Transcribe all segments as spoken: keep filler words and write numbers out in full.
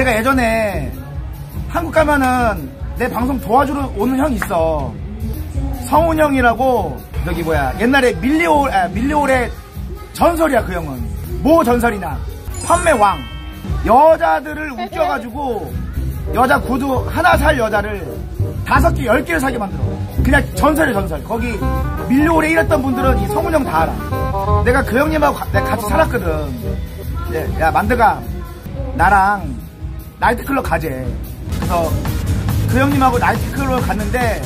제가 예전에 한국 가면은 내 방송 도와주러 오는 형이 있어. 성운형이라고, 저기 뭐야, 옛날에 밀리올, 아, 밀리올의 전설이야. 그 형은 뭐 전설이냐, 판매왕. 여자들을 웃겨가지고 여자 구두 하나 살 여자를 다섯 개, 열 개를 사게 만들어. 그냥 전설이야, 전설. 거기 밀리올에 일했던 분들은 이 성운형 다 알아. 내가 그 형님하고 가, 내가 같이 살았거든. 야, 만득아, 나랑 나이트클럽 가재. 그래서 그 형님하고 나이트클럽 갔는데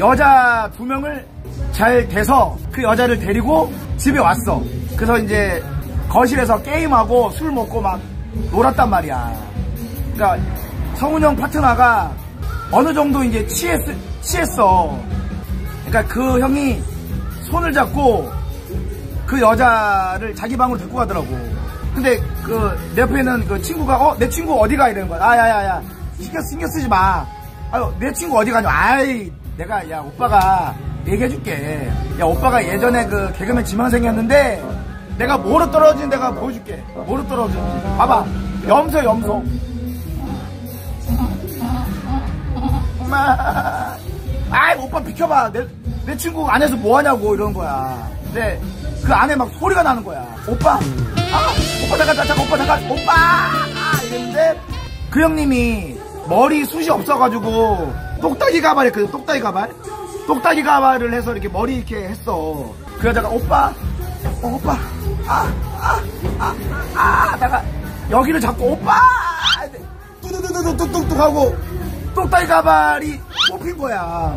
여자 두 명을 잘 돼서 그 여자를 데리고 집에 왔어. 그래서 이제 거실에서 게임하고 술 먹고 막 놀았단 말이야. 그러니까 성운형 파트너가 어느 정도 이제 취했, 취했어. 그러니까 그 형이 손을 잡고 그 여자를 자기 방으로 데리고 가더라고. 근데 그 내 옆에 있는 그 친구가 어? 내 친구 어디가? 이러는 거야. 아야야야, 신경, 신경 쓰지 마. 아유, 내 친구 어디 가냐. 아이, 내가, 야, 오빠가 얘기해줄게. 야, 오빠가 예전에 그 개그맨 지망생이었는데 내가 뭐로 떨어지는 내가 보여줄게. 뭐로 떨어지는지 봐봐. 염소 염소 엄마. 아이, 오빠 비켜봐. 내, 내 친구 안에서 뭐하냐고 이러는 거야. 근데 그 안에 막 소리가 나는 거야. 오빠, 아, 오빠 잠깐 잠깐 오빠 잠깐 오빠, 아, 이랬는데 그 형님이 머리 숱이 없어가지고 똑딱이 가발 했거든. 똑딱이 가발? 똑딱이 가발을 해서 이렇게 머리 이렇게 했어. 그 여자가 오빠, 어, 오빠, 아, 아, 아, 아, 내가 여기를 잡고 오빠! 뚝뚝뚝뚝뚝뚝 하고 똑딱이 가발이 뽑힌 거야.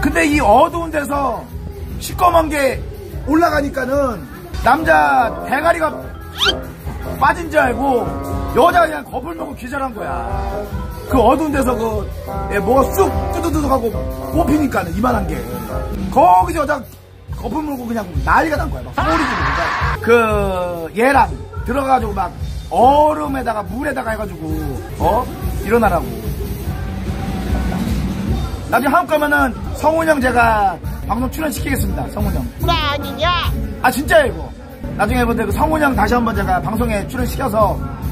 근데 이 어두운 데서 시꺼먼 게 올라가니까는 남자 대가리가 빠진 줄 알고 여자가 그냥 겁을 먹고 기절한 거야. 그 어두운 데서 그 예, 뭐가 쑥 뚜두두둑 하고 뽑히니까는 이만한 게 거기서 여자가 겁을 먹고 그냥 난리가 난 거야. 막 소리 지르고. 그 얘랑 들어가가지고 막 얼음에다가 물에다가 해가지고 어? 일어나라고. 나중에 한국 가면은 성운형 제가 방송 출연시키겠습니다. 성운형 나 아니냐? 아, 진짜예요 이거. 나중에 그 성운형 다시 한번 제가 방송에 출연시켜서